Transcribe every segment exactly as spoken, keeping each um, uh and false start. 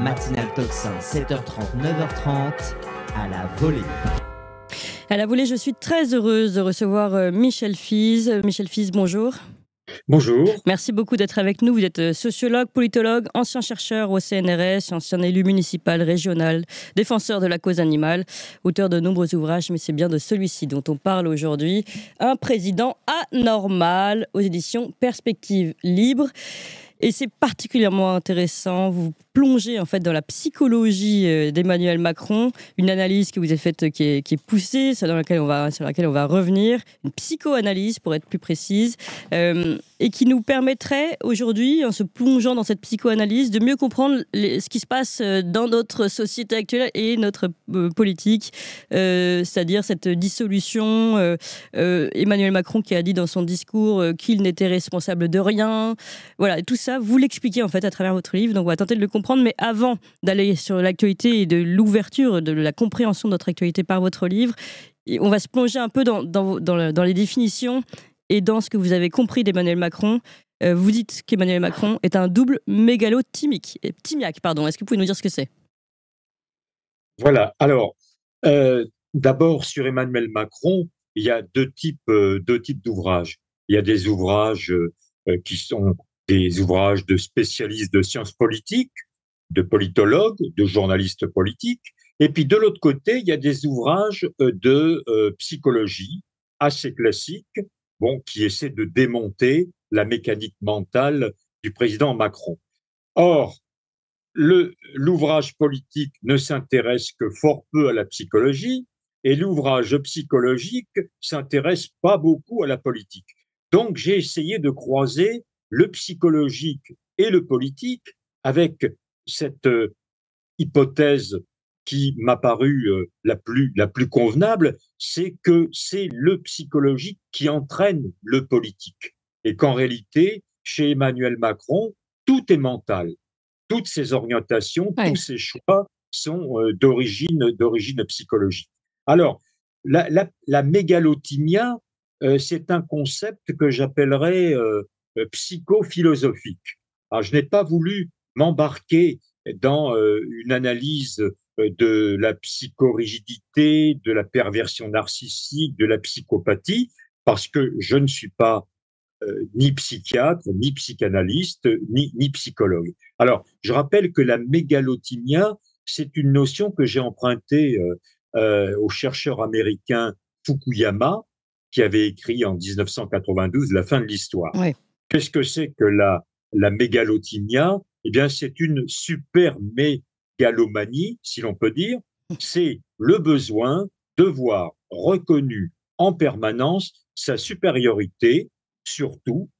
Matinale Toxin, sept heures trente, neuf heures trente, à la volée. À la volée, je suis très heureuse de recevoir Michel Fize. Michel Fize, bonjour. Bonjour. Merci beaucoup d'être avec nous. Vous êtes sociologue, politologue, ancien chercheur au C N R S, ancien élu municipal, régional, défenseur de la cause animale, auteur de nombreux ouvrages, mais c'est bien de celui-ci dont on parle aujourd'hui, Un président anormal, aux éditions Perspectives Libres. Et c'est particulièrement intéressant, vous plongez en fait dans la psychologie d'Emmanuel Macron, une analyse que vous avez faite qui est, qui est poussée, celle dans laquelle on va, sur laquelle on va revenir, une psychoanalyse pour être plus précise, euh, et qui nous permettrait aujourd'hui, en se plongeant dans cette psychoanalyse, de mieux comprendre les, ce qui se passe dans notre société actuelle et notre euh, politique, euh, c'est-à-dire cette dissolution. Euh, euh, Emmanuel Macron qui a dit dans son discours euh, qu'il n'était responsable de rien, voilà, tout ça. Vous l'expliquez en fait à travers votre livre, donc on va tenter de le comprendre. Mais avant d'aller sur l'actualité et de l'ouverture, de la compréhension de notre actualité par votre livre, on va se plonger un peu dans, dans, dans, dans les définitions et dans ce que vous avez compris d'Emmanuel Macron. Euh, vous dites qu'Emmanuel Macron est un double mégalo-timiaque. Est-ce que vous pouvez nous dire ce que c'est? Voilà. Alors, euh, d'abord sur Emmanuel Macron, il y a deux types euh, deux types d'ouvrages. Il y a des ouvrages euh, qui sont des ouvrages de spécialistes de sciences politiques, de politologues, de journalistes politiques. Et puis, de l'autre côté, il y a des ouvrages de euh, psychologie assez classiques, bon, qui essaient de démonter la mécanique mentale du président Macron. Or, le, l'ouvrage politique ne s'intéresse que fort peu à la psychologie et l'ouvrage psychologique ne s'intéresse pas beaucoup à la politique. Donc, j'ai essayé de croiser le psychologique et le politique, avec cette euh, hypothèse qui m'a paru euh, la plus, la plus convenable, c'est que c'est le psychologique qui entraîne le politique. Et qu'en réalité, chez Emmanuel Macron, tout est mental. Toutes ses orientations, oui. Tous ses choix sont euh, d'origine, d'origine psychologique. Alors, la, la, la mégalotimia, euh, c'est un concept que j'appellerais euh, psychophilosophique. Alors, je n'ai pas voulu m'embarquer dans euh, une analyse de la psychorigidité, de la perversion narcissique, de la psychopathie, parce que je ne suis pas euh, ni psychiatre, ni psychanalyste, ni, ni psychologue. Alors, je rappelle que la mégalotimia, c'est une notion que j'ai empruntée euh, euh, au chercheur américain Fukuyama, qui avait écrit en mille neuf cent quatre-vingt-douze « La fin de l'histoire ». Oui. Qu'est-ce que c'est que la, la mégalotimia? Eh bien, c'est une super mégalomanie, si l'on peut dire. C'est le besoin de voir reconnu en permanence sa supériorité sur tout,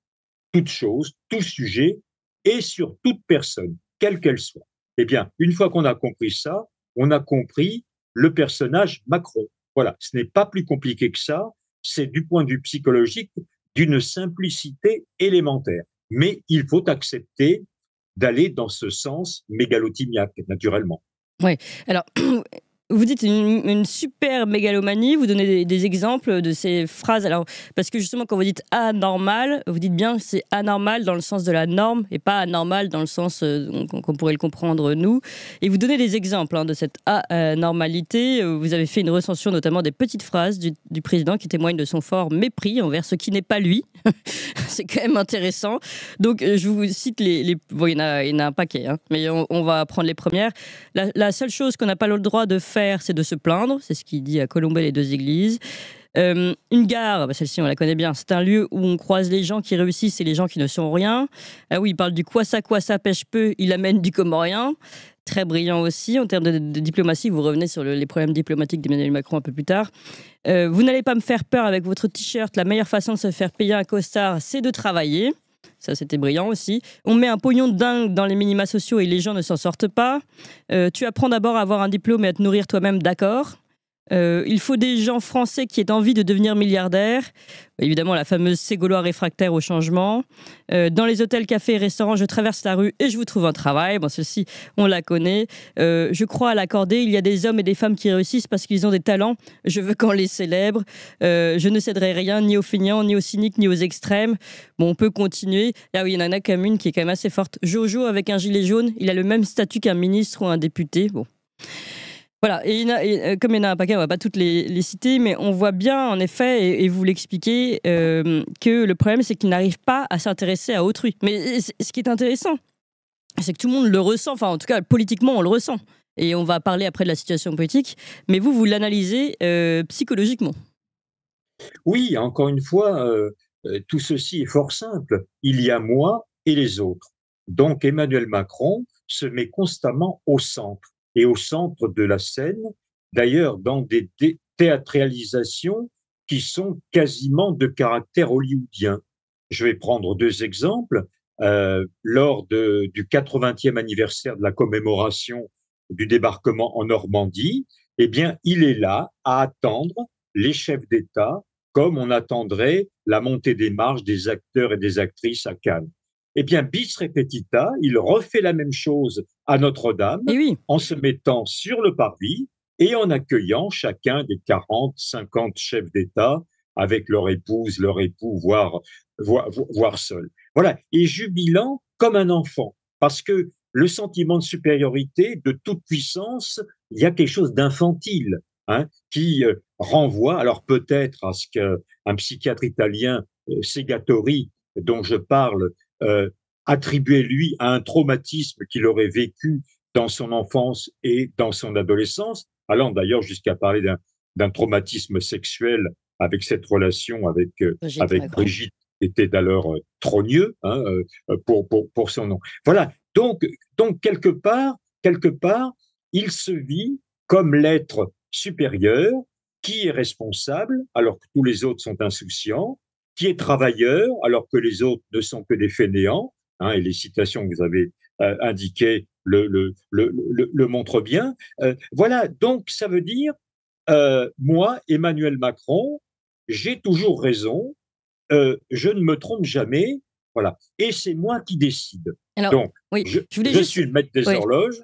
toute chose, tout sujet et sur toute personne, quelle qu'elle soit. Eh bien, une fois qu'on a compris ça, on a compris le personnage Macron. Voilà, ce n'est pas plus compliqué que ça. C'est du point de vue psychologique d'une simplicité élémentaire. Mais il faut accepter d'aller dans ce sens mégalotimiaque, naturellement. Oui. Alors, vous dites une, une super mégalomanie, vous donnez des, des exemples de ces phrases. Alors, parce que justement, quand vous dites « anormal », vous dites bien que c'est anormal dans le sens de la norme et pas anormal dans le sens euh, qu'on pourrait le comprendre, nous. Et vous donnez des exemples hein, de cette anormalité. Vous avez fait une recension notamment des petites phrases du, du président qui témoignent de son fort mépris envers ce qui n'est pas lui. C'est quand même intéressant. Donc, je vous cite les... les... Bon, il y en a, il y en a un paquet, hein, mais on, on va prendre les premières. La, la seule chose qu'on n'a pas le droit de faire, c'est de se plaindre, c'est ce qu'il dit à Colombey les deux églises. Euh, une gare, bah celle-ci on la connaît bien, c'est un lieu où on croise les gens qui réussissent et les gens qui ne sont rien. Ah oui, il parle du quoi ça, quoi ça pêche peu, il amène du comorien. Très brillant aussi en termes de, de diplomatie, vous revenez sur le, les problèmes diplomatiques d'Emmanuel Macron un peu plus tard. Euh, vous n'allez pas me faire peur avec votre t-shirt, la meilleure façon de se faire payer un costard, c'est de travailler. Ça, c'était brillant aussi. On met un pognon de dingue dans les minima sociaux et les gens ne s'en sortent pas. Euh, tu apprends d'abord à avoir un diplôme et à te nourrir toi-même, d'accord. Euh, il faut des gens français qui aient envie de devenir milliardaires. Évidemment, la fameuse Ségolois réfractaire au changement. Euh, dans les hôtels, cafés et restaurants, je traverse la rue et je vous trouve un travail. Bon, ceci, on la connaît. Euh, je crois à l'accorder. Il y a des hommes et des femmes qui réussissent parce qu'ils ont des talents. Je veux qu'on les célèbre. Euh, je ne céderai rien, ni aux fainéants, ni aux cyniques, ni aux extrêmes. Bon, on peut continuer. Là où il y en a une commune qui est quand même assez forte. Jojo, avec un gilet jaune, il a le même statut qu'un ministre ou un député. Bon. Voilà, et, il y a, et comme il y en a un paquet, on ne va pas toutes les, les citer, mais on voit bien, en effet, et, et vous l'expliquez, euh, que le problème, c'est qu'ils n'arrivent pas à s'intéresser à autrui. Mais ce qui est intéressant, c'est que tout le monde le ressent, enfin, en tout cas, politiquement, on le ressent. Et on va parler après de la situation politique, mais vous, vous l'analysez euh, psychologiquement. Oui, encore une fois, euh, tout ceci est fort simple. Il y a moi et les autres. Donc, Emmanuel Macron se met constamment au centre. Et au centre de la scène, d'ailleurs dans des théâtralisations qui sont quasiment de caractère hollywoodien. Je vais prendre deux exemples. Euh, lors de, du quatre-vingtième anniversaire de la commémoration du débarquement en Normandie, eh bien, il est là à attendre les chefs d'État comme on attendrait la montée des marches des acteurs et des actrices à Cannes. Eh bien, bis repetita, il refait la même chose à Notre-Dame, oui, en se mettant sur le parvis et en accueillant chacun des quarante, cinquante chefs d'État avec leur épouse, leur époux, voire, voire, voire seul. Voilà, et jubilant comme un enfant, parce que le sentiment de supériorité, de toute puissance, il y a quelque chose d'infantile, hein, qui euh, renvoie, alors peut-être à ce qu'un psychiatre italien, euh, Segatori, dont je parle, Euh, attribuer lui à un traumatisme qu'il aurait vécu dans son enfance et dans son adolescence, allant d'ailleurs jusqu'à parler d'un traumatisme sexuel avec cette relation avec, euh, avec Brigitte, qui était alors euh, trogneux, hein, euh, pour, pour, pour son nom. Voilà, donc, donc quelque part, quelque part, il se vit comme l'être supérieur qui est responsable, alors que tous les autres sont insouciants, qui est travailleur, alors que les autres ne sont que des fainéants, hein, et les citations que vous avez euh, indiquées le, le, le, le, le montrent bien. Euh, voilà, donc ça veut dire, euh, moi, Emmanuel Macron, j'ai toujours raison, euh, je ne me trompe jamais, voilà, et c'est moi qui décide. Alors, donc, oui, je, je, je juste... suis le maître des oui. horloges,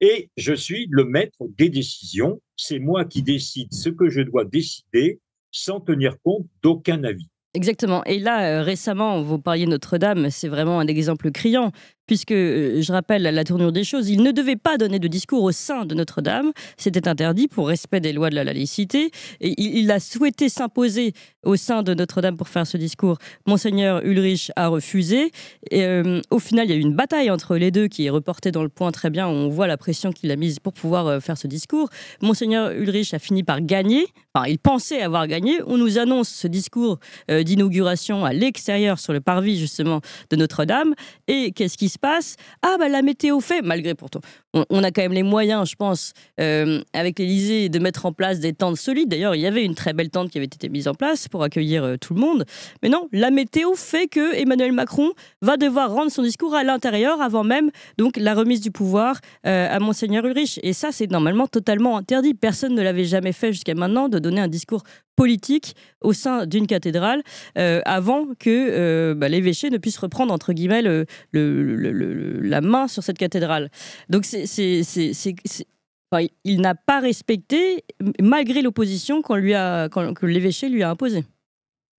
et je suis le maître des décisions, c'est moi qui décide ce que je dois décider, sans tenir compte d'aucun avis. Exactement. Et là, récemment, vous parliez Notre-Dame, c'est vraiment un exemple criant, puisque, je rappelle la tournure des choses, il ne devait pas donner de discours au sein de Notre-Dame, c'était interdit pour respect des lois de la laïcité, et il a souhaité s'imposer au sein de Notre-Dame pour faire ce discours. Monseigneur Ulrich a refusé, et euh, au final, il y a eu une bataille entre les deux qui est reportée dans Le Point très bien, où on voit la pression qu'il a mise pour pouvoir euh, faire ce discours. Monseigneur Ulrich a fini par gagner, enfin, il pensait avoir gagné, on nous annonce ce discours euh, d'inauguration à l'extérieur, sur le parvis justement de Notre-Dame. Et qu'est-ce qui se passe? Ah bah la météo fait, malgré pourtant, on, on a quand même les moyens, je pense, euh, avec l'Elysée, de mettre en place des tentes solides. D'ailleurs, il y avait une très belle tente qui avait été mise en place pour accueillir euh, tout le monde. Mais non, la météo fait que Emmanuel Macron va devoir rendre son discours à l'intérieur avant même donc la remise du pouvoir euh, à Monseigneur Ulrich. Et ça, c'est normalement totalement interdit. Personne ne l'avait jamais fait jusqu'à maintenant, de donner un discours politique au sein d'une cathédrale euh, avant que euh, bah, l'évêché ne puisse reprendre, entre guillemets, le, le, le, le, la main sur cette cathédrale. Donc c'est, c'est, c'est, c'est, c'est... Enfin, il n'a pas respecté, malgré l'opposition qu'on lui a, qu'on, que l'évêché lui a imposée.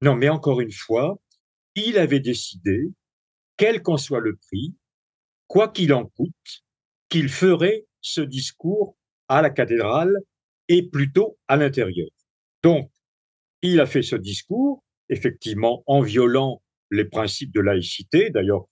Non, mais encore une fois, il avait décidé, quel qu'en soit le prix, quoi qu'il en coûte, qu'il ferait ce discours à la cathédrale et plutôt à l'intérieur. Donc, il a fait ce discours, effectivement, en violant les principes de laïcité. D'ailleurs,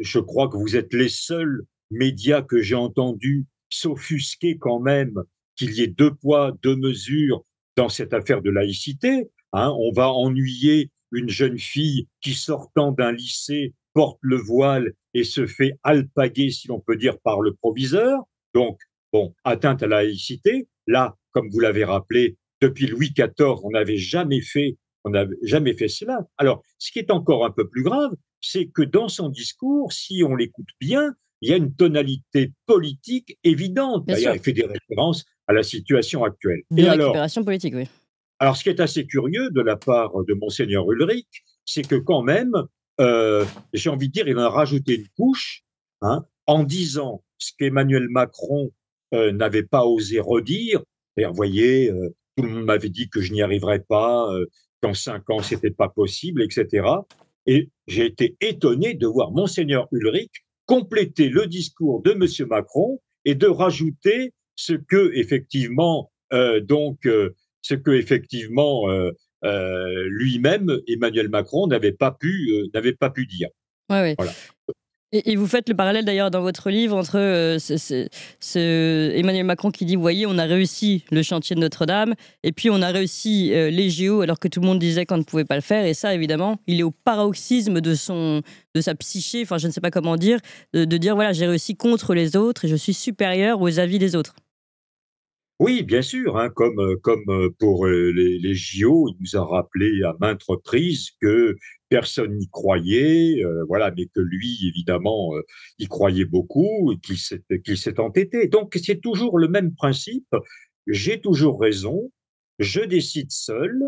je crois que vous êtes les seuls médias que j'ai entendus s'offusquer quand même qu'il y ait deux poids, deux mesures dans cette affaire de laïcité. Hein, on va ennuyer une jeune fille qui, sortant d'un lycée, porte le voile et se fait alpaguer, si l'on peut dire, par le proviseur. Donc, bon, atteinte à la laïcité. Là, comme vous l'avez rappelé, depuis Louis quatorze, on n'avait jamais fait, on n'avait jamais fait cela. Alors, ce qui est encore un peu plus grave, c'est que dans son discours, si on l'écoute bien, il y a une tonalité politique évidente. D'ailleurs, il fait des références à la situation actuelle. Une récupération politique, oui. Alors, ce qui est assez curieux de la part de Monseigneur Ulrich, c'est que quand même, euh, j'ai envie de dire, il en a rajouté une couche hein, en disant ce qu'Emmanuel Macron euh, n'avait pas osé redire. Vous voyez, euh, tout le monde m'avait dit que je n'y arriverais pas, euh, qu'en cinq ans, ce n'était pas possible, et cetera. Et j'ai été étonné de voir Monseigneur Ulrich compléter le discours de Monsieur Macron et de rajouter ce que, effectivement, euh, donc, euh, ce que, effectivement, euh, euh, lui-même, Emmanuel Macron, n'avait pas pu, euh, n'avait pas pu dire. Ouais, ouais. Voilà. Et vous faites le parallèle d'ailleurs dans votre livre entre euh, ce, ce, ce Emmanuel Macron qui dit « Vous voyez, on a réussi le chantier de Notre-Dame et puis on a réussi euh, les J O alors que tout le monde disait qu'on ne pouvait pas le faire ». Et ça, évidemment, il est au paroxysme de, son, de sa psyché, enfin je ne sais pas comment dire, de, de dire « Voilà, j'ai réussi contre les autres et je suis supérieur aux avis des autres ». Oui, bien sûr, hein, comme, comme pour les, les J O, il nous a rappelé à maintes reprises que personne n'y croyait, euh, voilà, mais que lui, évidemment, euh, y croyait beaucoup et qu'il s'est, qu'il s'est entêté. Donc, c'est toujours le même principe. J'ai toujours raison, je décide seul,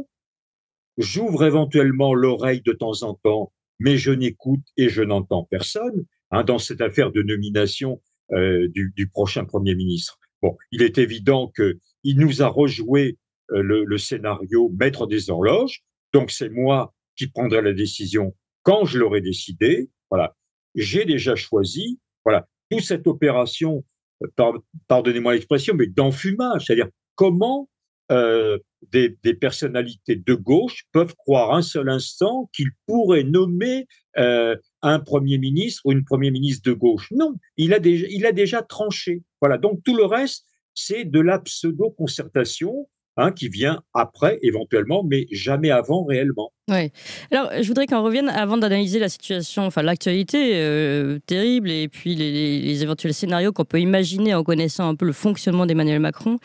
j'ouvre éventuellement l'oreille de temps en temps, mais je n'écoute et je n'entends personne. Hein, dans cette affaire de nomination euh, du, du prochain Premier ministre. Bon, il est évident qu'il nous a rejoué euh, le, le scénario maître des horloges, donc c'est moi qui prendrai la décision quand je l'aurai décidé, voilà, j'ai déjà choisi, voilà, toute cette opération, euh, par, pardonnez-moi l'expression, mais d'enfumage, c'est-à-dire comment euh, des, des personnalités de gauche peuvent croire un seul instant qu'ils pourraient nommer euh, un Premier ministre ou une Premier ministre de gauche. Non, il a déjà, il a déjà tranché. Voilà, donc tout le reste, c'est de la pseudo-concertation hein, qui vient après éventuellement, mais jamais avant réellement. Oui. Alors, je voudrais qu'on revienne, avant d'analyser la situation, enfin l'actualité euh, terrible et puis les, les, les éventuels scénarios qu'on peut imaginer en connaissant un peu le fonctionnement d'Emmanuel Macron.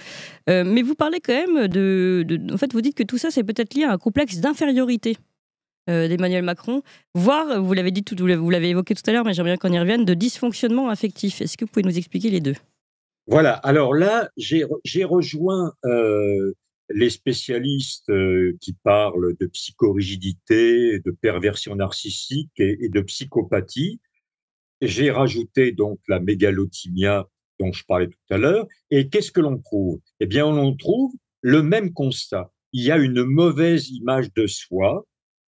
Euh, mais vous parlez quand même de, de... En fait, vous dites que tout ça, c'est peut-être lié à un complexe d'infériorité Euh, d'Emmanuel Macron, voire, vous l'avez dit, tout, vous l'avez évoqué tout à l'heure, mais j'aimerais bien qu'on y revienne, de dysfonctionnement affectif. Est-ce que vous pouvez nous expliquer les deux? Voilà, alors là, j'ai re, j'ai rejoint euh, les spécialistes euh, qui parlent de psychorigidité, de perversion narcissique et, et de psychopathie. J'ai rajouté donc la mégalotimia dont je parlais tout à l'heure. Et qu'est-ce que l'on trouve? Eh bien, on trouve le même constat. Il y a une mauvaise image de soi,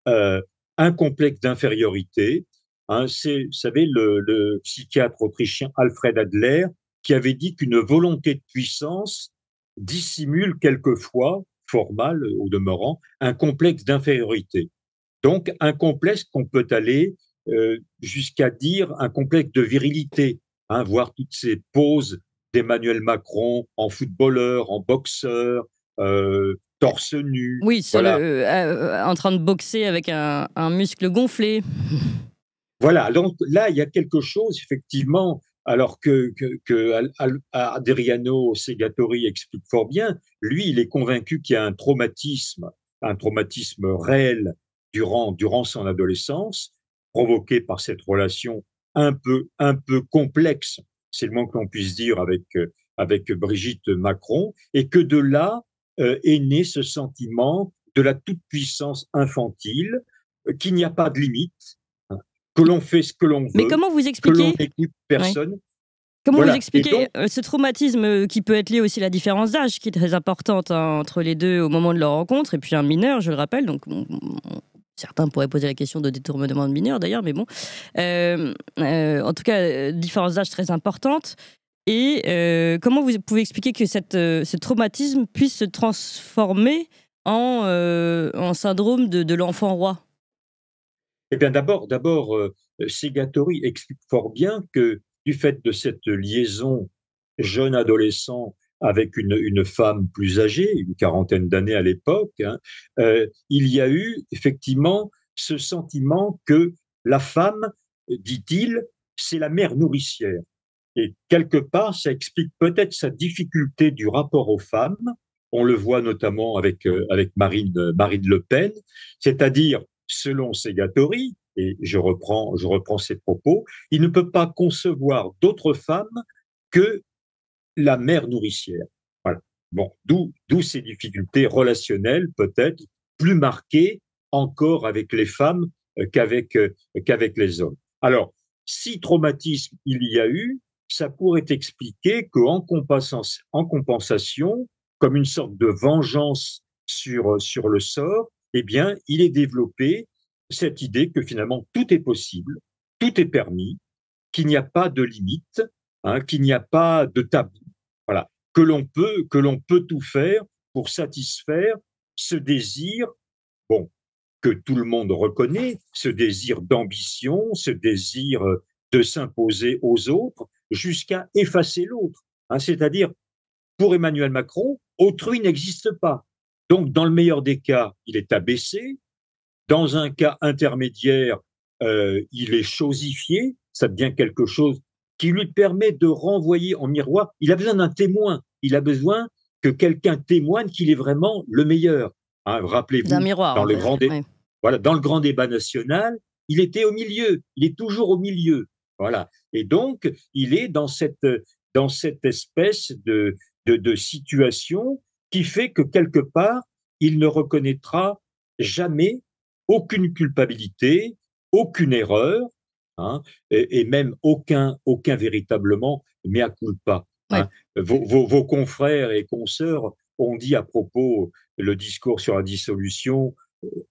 Euh, un complexe d'infériorité. Hein, c'est, vous savez, le, le psychiatre autrichien Alfred Adler qui avait dit qu'une volonté de puissance dissimule quelquefois, formal au demeurant, un complexe d'infériorité. Donc, un complexe qu'on peut aller euh, jusqu'à dire un complexe de virilité, hein, voir toutes ces poses d'Emmanuel Macron en footballeur, en boxeur, euh, torse nu. Oui, sur voilà. le, euh, euh, en train de boxer avec un, un muscle gonflé. Voilà, donc là, il y a quelque chose, effectivement, alors que, que, que Adriano Segatori explique fort bien, lui, il est convaincu qu'il y a un traumatisme, un traumatisme réel durant, durant son adolescence, provoqué par cette relation un peu, un peu complexe, c'est le moins que l'on puisse dire, avec, avec Brigitte Macron, et que de là, est né ce sentiment de la toute-puissance infantile, qu'il n'y a pas de limite, que l'on fait ce que l'on veut, mais comment vous expliquez... que l'on n'écoute personne. Ouais. Comment voilà. vous expliquez donc ce traumatisme qui peut être lié aussi à la différence d'âge, qui est très importante hein, entre les deux au moment de leur rencontre, et puis un mineur, je le rappelle, donc on, on, certains pourraient poser la question de détournement de mineur d'ailleurs, mais bon. Euh, euh, en tout cas, différence d'âge très importante. Et euh, comment vous pouvez expliquer que cette, euh, ce traumatisme puisse se transformer en, euh, en syndrome de, de l'enfant roi? Eh bien, d'abord, d'abord euh, Segatori explique fort bien que du fait de cette liaison jeune adolescent avec une, une femme plus âgée, une quarantaine d'années à l'époque, hein, euh, il y a eu effectivement ce sentiment que la femme, dit-il, c'est la mère nourricière. Et quelque part, ça explique peut-être sa difficulté du rapport aux femmes. On le voit notamment avec, euh, avec Marine, euh, Marine Le Pen, c'est-à-dire, selon Segatori, et je reprends, je reprends ses propos, il ne peut pas concevoir d'autres femmes que la mère nourricière. Voilà. Bon, d'où, d'où ces difficultés relationnelles peut-être plus marquées encore avec les femmes euh, qu'avec, euh, qu'avec les hommes. Alors, si traumatisme il y a eu, ça pourrait expliquer qu'en compensation, en compensation, comme une sorte de vengeance sur, sur le sort, eh bien, il est développé cette idée que finalement tout est possible, tout est permis, qu'il n'y a pas de limite, hein, qu'il n'y a pas de tabou, voilà, que l'on peut, que l'on peut tout faire pour satisfaire ce désir, bon, que tout le monde reconnaît, ce désir d'ambition, ce désir de s'imposer aux autres, jusqu'à effacer l'autre. Hein, c'est-à-dire, pour Emmanuel Macron, autrui n'existe pas. Donc, dans le meilleur des cas, il est abaissé. Dans un cas intermédiaire, euh, il est chosifié. Ça devient quelque chose qui lui permet de renvoyer en miroir. Il a besoin d'un témoin. Il a besoin que quelqu'un témoigne qu'il est vraiment le meilleur. Hein, rappelez-vous, d'un miroir, dans, le grand dé- ouais. voilà, dans le grand débat national, il était au milieu. Il est toujours au milieu. Voilà. Et donc, il est dans cette, dans cette espèce de, de, de situation qui fait que, quelque part, il ne reconnaîtra jamais aucune culpabilité, aucune erreur, hein, et, et même aucun, aucun véritablement mea culpa. Hein. Ouais. Vos, vos, vos confrères et consœurs ont dit à propos le discours sur la dissolution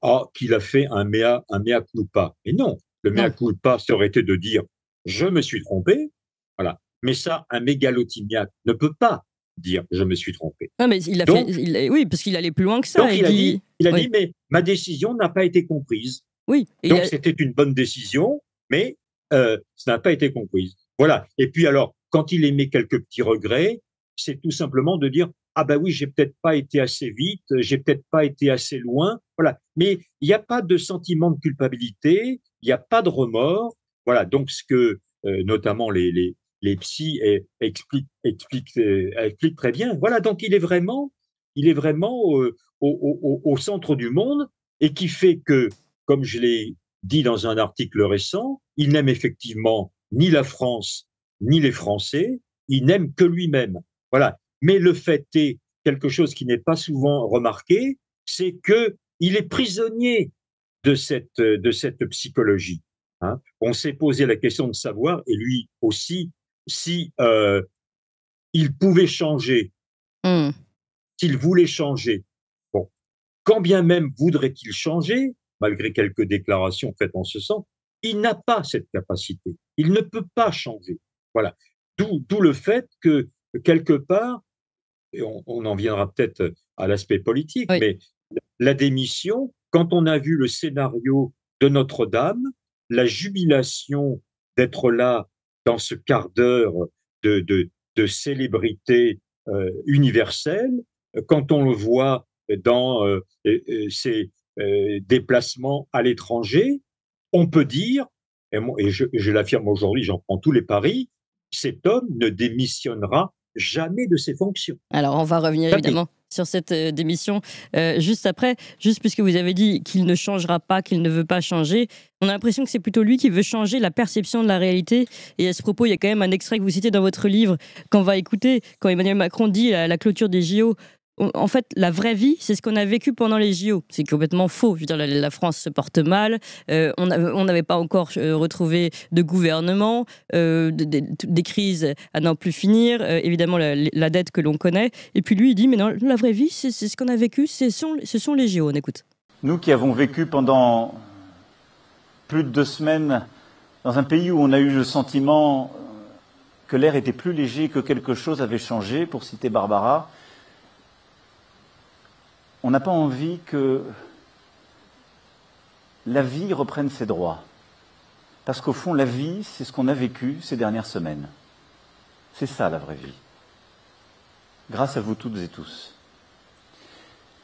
ah, qu'il a fait un mea, un mea culpa. Mais non, le mea ouais. culpa, ça aurait été de dire je me suis trompé, voilà. Mais ça, un mégalotimiaque ne peut pas dire je me suis trompé. Ah, mais il a donc, fait, il a, oui, parce qu'il allait plus loin que ça. Donc il, il a, dit, dit, il a oui. dit mais ma décision n'a pas été comprise. Oui. Et donc a... c'était une bonne décision, mais euh, ça n'a pas été comprise. Voilà. Et puis alors, quand il émet quelques petits regrets, c'est tout simplement de dire ah ben oui, j'ai peut-être pas été assez vite, j'ai peut-être pas été assez loin. Voilà. Mais il n'y a pas de sentiment de culpabilité, il n'y a pas de remords. Voilà, donc ce que euh, notamment les, les, les psys eh, expliquent, expliquent, euh, expliquent très bien. Voilà, donc il est vraiment, il est vraiment euh, au, au, au centre du monde et qui fait que, comme je l'ai dit dans un article récent, il n'aime effectivement ni la France ni les Français, il n'aime que lui-même. Voilà, mais le fait est, quelque chose qui n'est pas souvent remarqué, c'est qu'il est prisonnier de cette, de cette psychologie. Hein, on s'est posé la question de savoir, et lui aussi, si euh, il pouvait changer, mm. s'il voulait changer. Bon, quand bien même voudrait-il changer, malgré quelques déclarations faites en ce sens, il n'a pas cette capacité. Il ne peut pas changer. Voilà. D'où, d'où le fait que, quelque part, et on, on en viendra peut-être à l'aspect politique, oui. mais la démission, quand on a vu le scénario de Notre-Dame, la jubilation d'être là dans ce quart d'heure de, de, de célébrité euh, universelle, quand on le voit dans euh, ses euh, déplacements à l'étranger, on peut dire, et, moi, et je, je l'affirme aujourd'hui, j'en prends tous les paris, cet homme ne démissionnera jamais de ses fonctions. Alors on va revenir évidemment sur cette euh, démission euh, juste après, juste puisque vous avez dit qu'il ne changera pas, qu'il ne veut pas changer, on a l'impression que c'est plutôt lui qui veut changer la perception de la réalité. Et à ce propos, il y a quand même un extrait que vous citez dans votre livre qu'on va écouter, quand Emmanuel Macron dit à la clôture des J O, en fait, la vraie vie, c'est ce qu'on a vécu pendant les J O. C'est complètement faux. Je veux dire, la France se porte mal. Euh, on n'avait pas encore retrouvé de gouvernement, euh, de, de, des crises à n'en plus finir. Euh, évidemment, la, la dette que l'on connaît. Et puis lui, il dit, mais non, la vraie vie, c'est, c'est ce qu'on a vécu. C'est son, ce sont les J O. On écoute. Nous qui avons vécu pendant plus de deux semaines dans un pays où on a eu le sentiment que l'air était plus léger, que quelque chose avait changé, pour citer Barbara, on n'a pas envie que la vie reprenne ses droits. Parce qu'au fond, la vie, c'est ce qu'on a vécu ces dernières semaines. C'est ça, la vraie vie. Grâce à vous toutes et tous.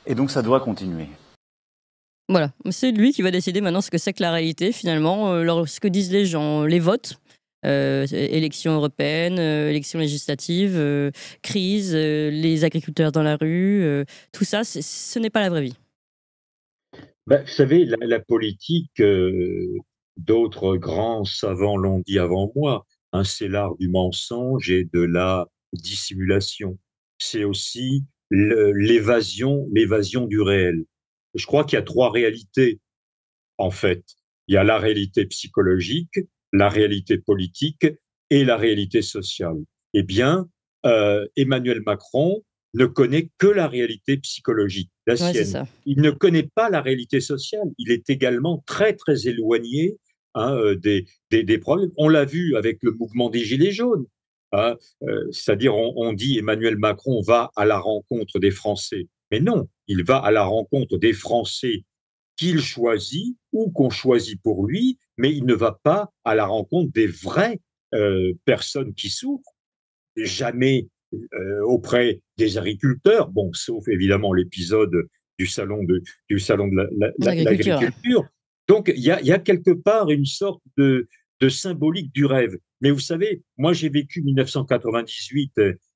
Et donc, ça doit continuer. Voilà. C'est lui qui va décider maintenant ce que c'est que la réalité, finalement, ce que disent les gens, les votes. Euh, élections européennes, euh, élections législatives, euh, crise, euh, les agriculteurs dans la rue, euh, tout ça, c- ce n'est pas la vraie vie. Bah, vous savez, la, la politique, euh, d'autres grands savants l'ont dit avant moi, hein, c'est l'art du mensonge et de la dissimulation. C'est aussi l'évasion, l'évasion du réel. Je crois qu'il y a trois réalités, en fait. Il y a la réalité psychologique, la réalité politique et la réalité sociale. Eh bien, euh, Emmanuel Macron ne connaît que la réalité psychologique, la ouais, sienne. Il ne connaît pas la réalité sociale. Il est également très, très éloigné hein, des, des, des problèmes. On l'a vu avec le mouvement des Gilets jaunes. Hein, euh, c'est-à-dire, on, on dit Emmanuel Macron va à la rencontre des Français. Mais non, il va à la rencontre des Français qu'il choisit ou qu'on choisit pour lui, mais il ne va pas à la rencontre des vraies euh, personnes qui souffrent. Jamais euh, auprès des agriculteurs, bon, sauf évidemment l'épisode du salon de, du salon de la, la, l'agriculture. l'agriculture. Donc, il y, y a quelque part une sorte de, de symbolique du rêve. Mais vous savez, moi, j'ai vécu dix-neuf cent quatre-vingt-dix-huit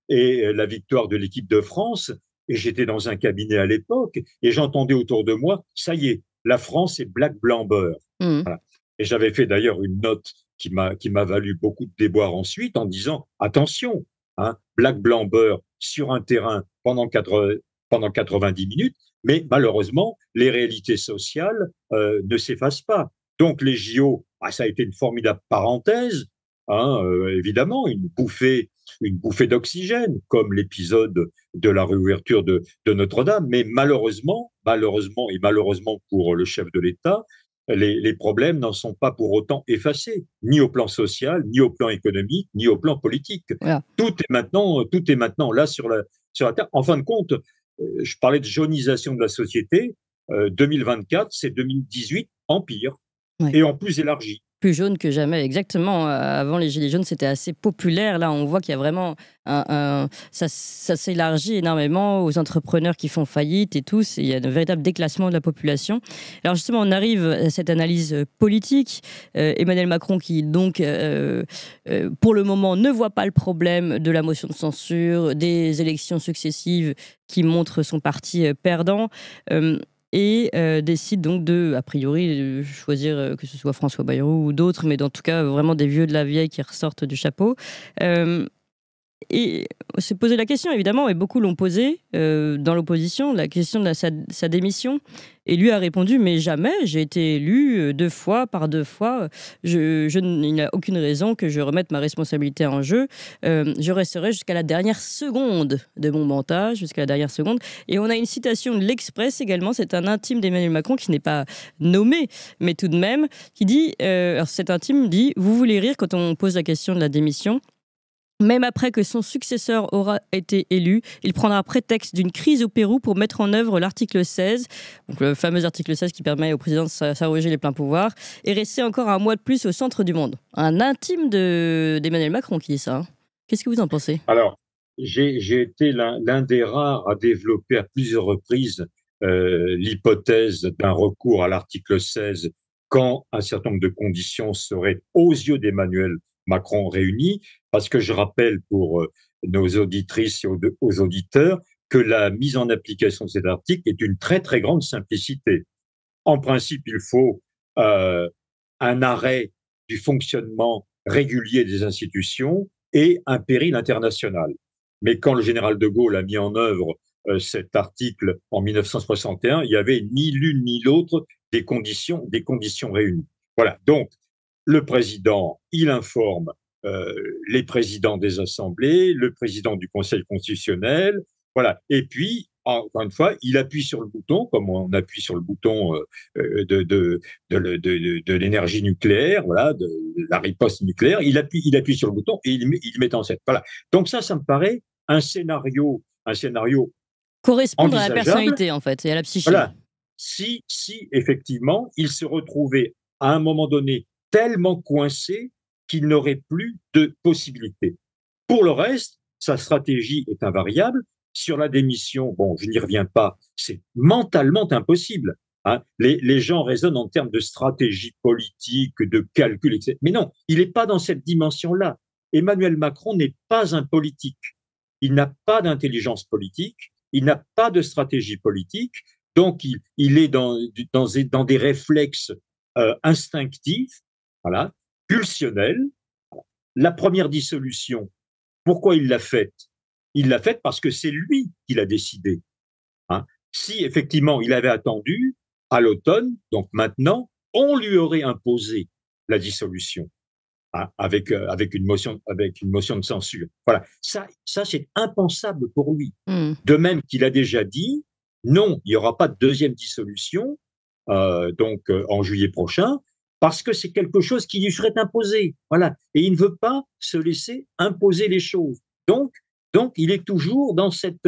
et la victoire de l'équipe de France, et j'étais dans un cabinet à l'époque, et j'entendais autour de moi, ça y est, la France est black, blanc, beurre. Mmh. Voilà. Et j'avais fait d'ailleurs une note qui m'a, qui m'a valu beaucoup de déboires ensuite en disant, attention, hein, black, blanc, beurre sur un terrain pendant, quatre, pendant quatre-vingt-dix minutes, mais malheureusement, les réalités sociales euh, ne s'effacent pas. Donc les J O, bah, ça a été une formidable parenthèse, hein, euh, évidemment, une bouffée une bouffée d'oxygène, comme l'épisode de la réouverture de, de Notre-Dame. Mais malheureusement, malheureusement et malheureusement pour le chef de l'État, les, les problèmes n'en sont pas pour autant effacés, ni au plan social, ni au plan économique, ni au plan politique. Voilà. Tout est maintenant, tout est maintenant là sur la, sur la table. En fin de compte, je parlais de jaunisation de la société. deux mille vingt-quatre, c'est deux mille dix-huit en pire, oui. Et en plus élargi. Plus jaune que jamais, exactement. Avant, les Gilets jaunes, c'était assez populaire. Là, on voit qu'il y a vraiment... Un, un, ça, ça s'élargit énormément aux entrepreneurs qui font faillite et tout. Il y a un véritable déclassement de la population. Alors justement, on arrive à cette analyse politique. Euh, Emmanuel Macron qui, donc, euh, euh, pour le moment, ne voit pas le problème de la motion de censure, des élections successives qui montrent son parti perdant. Euh, et euh, décide donc de, a priori, de choisir euh, que ce soit François Bayrou ou d'autres, mais en tout cas, vraiment des vieux de la vieille qui ressortent du chapeau. Euh, et se poser la question, évidemment, et beaucoup l'ont posée euh, dans l'opposition, la question de la, sa, sa démission. Et lui a répondu, mais jamais, j'ai été élu deux fois, par deux fois, je, je, il n'y a aucune raison que je remette ma responsabilité en jeu. Euh, je resterai jusqu'à la dernière seconde de mon mandat, jusqu'à la dernière seconde. Et on a une citation de L'Express également, c'est un intime d'Emmanuel Macron qui n'est pas nommé, mais tout de même, qui dit, euh, alors cet intime dit, vous voulez rire quand on pose la question de la démission ? Même après que son successeur aura été élu, il prendra prétexte d'une crise au Pérou pour mettre en œuvre l'article seize, donc le fameux article seize qui permet au président de s'arroger les pleins pouvoirs, et rester encore un mois de plus au centre du monde. Un intime de, d'Emmanuel Macron qui dit ça. Hein. Qu'est-ce que vous en pensez ? Alors, j'ai, j'ai été l'un, l'un des rares à développer à plusieurs reprises euh, l'hypothèse d'un recours à l'article seize quand un certain nombre de conditions seraient aux yeux d'Emmanuel Macron réunis, parce que je rappelle pour nos auditrices et aux auditeurs que la mise en application de cet article est d'une très très grande simplicité. En principe, il faut euh, un arrêt du fonctionnement régulier des institutions et un péril international. Mais quand le général de Gaulle a mis en œuvre euh, cet article en dix-neuf cent soixante et un, il n'y avait ni l'une ni l'autre des conditions, des conditions réunies. Voilà, donc le président, il informe euh, les présidents des assemblées, le président du Conseil constitutionnel, voilà. Et puis, encore une fois, il appuie sur le bouton, comme on appuie sur le bouton euh, de, de, de, de, de, de l'énergie nucléaire, voilà, de, de la riposte nucléaire, il appuie, il appuie sur le bouton et il, il met en scène. Voilà. Donc ça, ça me paraît un scénario, un scénario correspondre à la personnalité, en fait, et à la psyché. Voilà. Si, si, effectivement, il se retrouvait à un moment donné tellement coincé qu'il n'aurait plus de possibilités. Pour le reste, sa stratégie est invariable. Sur la démission, bon, je n'y reviens pas, c'est mentalement impossible. Hein. Les, les gens raisonnent en termes de stratégie politique, de calcul, et cetera. Mais non, il n'est pas dans cette dimension-là. Emmanuel Macron n'est pas un politique. Il n'a pas d'intelligence politique, il n'a pas de stratégie politique, donc il, il est dans, dans, dans des réflexes euh, instinctifs, voilà, pulsionnel. La première dissolution, pourquoi il l'a faite ? Il l'a faite parce que c'est lui qui l'a décidé. Hein. Si effectivement il avait attendu à l'automne, donc maintenant, on lui aurait imposé la dissolution hein, avec, euh, avec, une motion, avec une motion de censure. Voilà, ça, ça c'est impensable pour lui. Mmh. De même qu'il a déjà dit, non, il n'y aura pas de deuxième dissolution euh, donc, euh, en juillet prochain, parce que c'est quelque chose qui lui serait imposé. Voilà. Et il ne veut pas se laisser imposer les choses. Donc, donc il est toujours dans cette,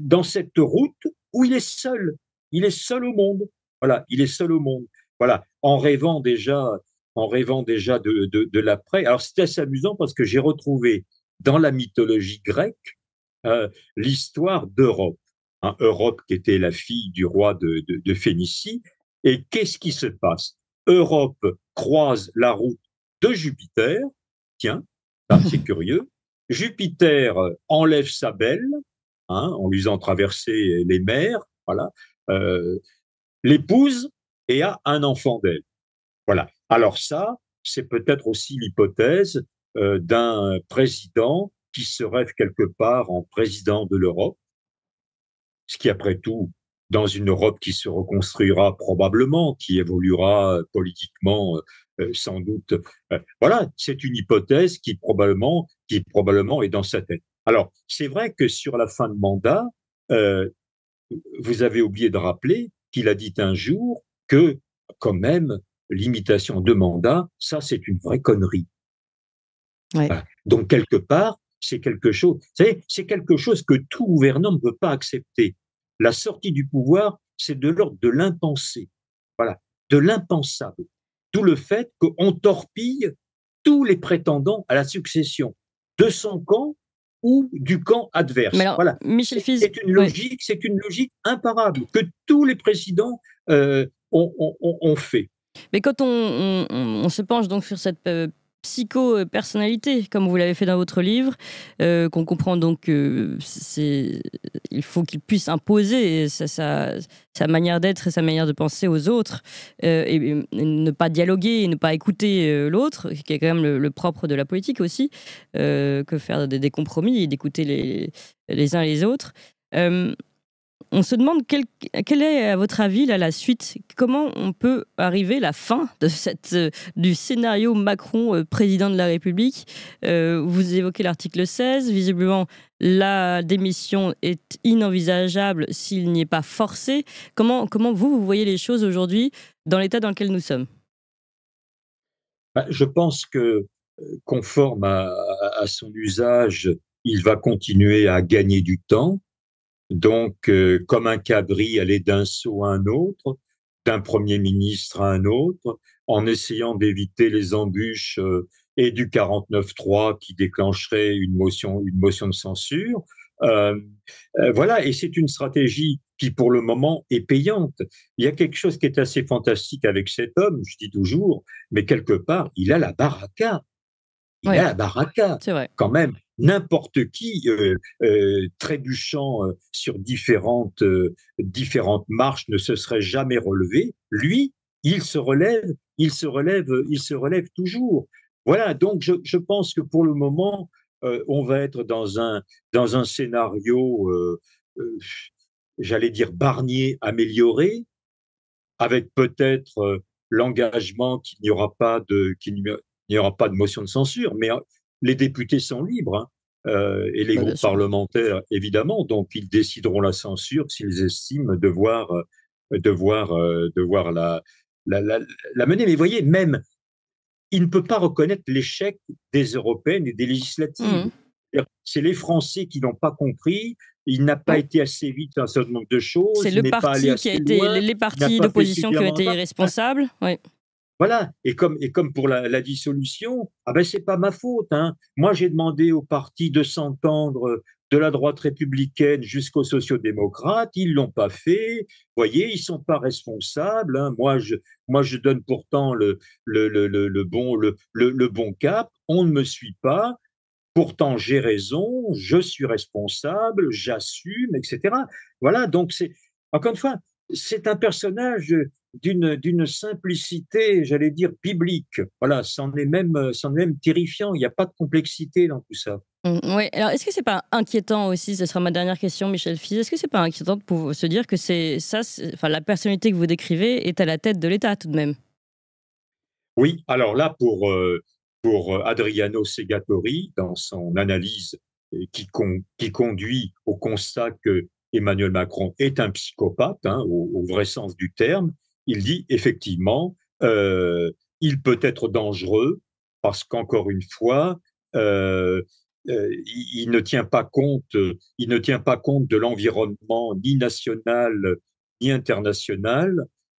dans cette route où il est seul. Il est seul au monde. Voilà, il est seul au monde. Voilà, en rêvant déjà, en rêvant déjà de, de, de l'après. Alors, c'est assez amusant parce que j'ai retrouvé dans la mythologie grecque euh, l'histoire d'Europe. Hein, Europe qui était la fille du roi de, de, de Phénicie. Et qu'est-ce qui se passe? Europe croise la route de Jupiter. Tiens, ben, c'est curieux. Jupiter enlève sa belle, hein, en lui faisant traverser les mers, voilà, euh, l'épouse et a un enfant d'elle. Voilà. Alors ça, c'est peut-être aussi l'hypothèse euh, d'un président qui se rêve quelque part en président de l'Europe, ce qui après tout, dans une Europe qui se reconstruira probablement, qui évoluera politiquement euh, sans doute. Euh, voilà, c'est une hypothèse qui probablement, qui probablement est dans sa tête. Alors, c'est vrai que sur la fin de mandat, euh, vous avez oublié de rappeler qu'il a dit un jour que, quand même, l'imitation de mandat, ça, c'est une vraie connerie. Ouais. Voilà. Donc, quelque part, c'est quelque chose, vous savez, c'est quelque chose que tout gouvernant ne peut pas accepter. La sortie du pouvoir, c'est de l'ordre de l'impensé, voilà, de l'impensable. D'où le fait qu'on torpille tous les prétendants à la succession de son camp ou du camp adverse. Alors, voilà. Michel Fize, c'est une logique, ouais. c'est une logique imparable que tous les présidents euh, ont, ont, ont fait. Mais quand on, on, on se penche donc sur cette euh, psycho-personnalité, comme vous l'avez fait dans votre livre, euh, qu'on comprend donc que c'est, il faut qu'il puisse imposer sa, sa, sa manière d'être et sa manière de penser aux autres, euh, et, et ne pas dialoguer, et ne pas écouter euh, l'autre, qui est quand même le, le propre de la politique aussi, euh, que faire des, des compromis et d'écouter les, les uns les autres. Euh, On se demande quelle, quelle est, à votre avis, là, la suite. Comment on peut arriver à la fin de cette, euh, du scénario Macron, euh, président de la République. euh, Vous évoquez l'article seize. Visiblement, la démission est inenvisageable s'il n'y est pas forcé. Comment, comment vous, vous voyez les choses aujourd'hui dans l'état dans lequel nous sommes? Je pense que, conforme à, à son usage, il va continuer à gagner du temps. Donc, euh, comme un cabri, aller d'un sceau à un autre, d'un Premier ministre à un autre, en essayant d'éviter les embûches euh, et du quarante-neuf trois qui déclencherait une motion, une motion de censure. Euh, euh, voilà, et c'est une stratégie qui, pour le moment, est payante. Il y a quelque chose qui est assez fantastique avec cet homme, je dis toujours, mais quelque part, il a la baraka. Il ouais, a la baraka, quand même. N'importe qui, euh, euh, trébuchant euh, sur différentes, euh, différentes marches, ne se serait jamais relevé. Lui, il se relève, il se relève, il se relève toujours. Voilà, donc je, je pense que pour le moment, euh, on va être dans un, dans un scénario, euh, euh, j'allais dire Barnier amélioré, avec peut-être euh, l'engagement qu'il n'y aura pas de... qu'il Il n'y aura pas de motion de censure, mais les députés sont libres, hein, euh, et les groupes parlementaires, évidemment, donc ils décideront la censure s'ils estiment devoir, euh, devoir, euh, devoir la, la, la, la mener. Mais vous voyez, même, il ne peut pas reconnaître l'échec des Européennes et des législatives. Mmh. C'est les Français qui n'ont pas compris, il n'a pas ouais. été assez vite dans un certain nombre de choses. C'est le parti qui a été, loin, les partis d'opposition qui ont été irresponsables, oui. Voilà, et comme, et comme pour la, la dissolution, ah ben c'est pas ma faute. Hein. Moi, j'ai demandé aux partis de s'entendre de la droite républicaine jusqu'aux sociodémocrates, ils l'ont pas fait. Vous voyez, ils sont pas responsables. Hein. Moi, je, moi, je donne pourtant le, le, le, le, le, bon, le, le, le bon cap. On ne me suit pas. Pourtant, j'ai raison. Je suis responsable. J'assume, et cetera. Voilà, donc c'est encore une fois, c'est un personnage d'une d'une simplicité, j'allais dire, biblique. Voilà, c'en est même, c'en est même terrifiant. Il n'y a pas de complexité dans tout ça. Mmh, oui. Alors, est-ce que c'est pas inquiétant aussi, ce sera ma dernière question, Michel Fize, est-ce que c'est pas inquiétant de se dire que c'est ça, c'est, enfin, la personnalité que vous décrivez est à la tête de l'État tout de même? Oui. Alors là, pour euh, pour Adriano Segatori, dans son analyse qui con, qui conduit au constat que Emmanuel Macron est un psychopathe, hein, au, au vrai sens du terme, il dit effectivement, euh, il peut être dangereux parce qu'encore une fois, euh, euh, il, il ne tient pas compte, il ne tient pas compte de l'environnement ni national ni international.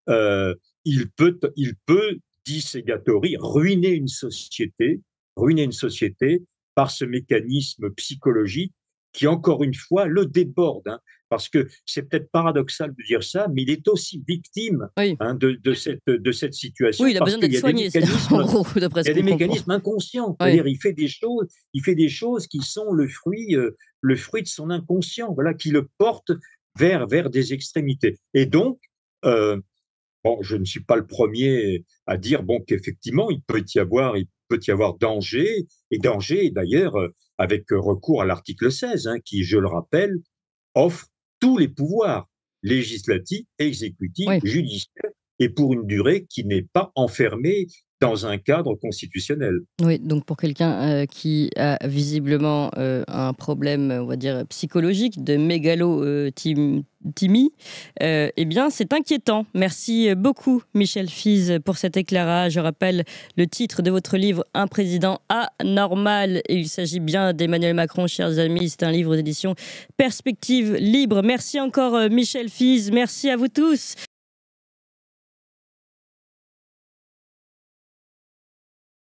Euh, il peut, il peut, dit Segatori, ruiner une société, ruiner une société par ce mécanisme psychologique qui, encore une fois, le déborde. Hein, parce que c'est peut-être paradoxal de dire ça, mais il est aussi victime, oui, hein, de, de, cette, de cette situation. Oui, il a parce besoin d'être soigné, en gros, d'après ce qu'on comprend. Il y a des mécanismes inconscients. Oui. Il fait des choses, il fait des choses qui sont le fruit, euh, le fruit de son inconscient, voilà, qui le porte vers, vers des extrémités. Et donc, euh, bon, je ne suis pas le premier à dire bon, qu'effectivement, il peut y avoir... Il peut y avoir danger, et danger d'ailleurs avec recours à l'article seize, hein, qui, je le rappelle, offre tous les pouvoirs législatifs, exécutifs, oui, judiciaires, et pour une durée qui n'est pas enfermée dans un cadre constitutionnel. Oui, donc pour quelqu'un euh, qui a visiblement euh, un problème, on va dire, psychologique, de mégalo-timie, euh, tim, euh, eh bien c'est inquiétant. Merci beaucoup, Michel Fize, pour cet éclairage. Je rappelle le titre de votre livre, Un président anormal, et il s'agit bien d'Emmanuel Macron, chers amis. C'est un livre d'édition Perspectives Libres. Merci encore, Michel Fize. Merci à vous tous.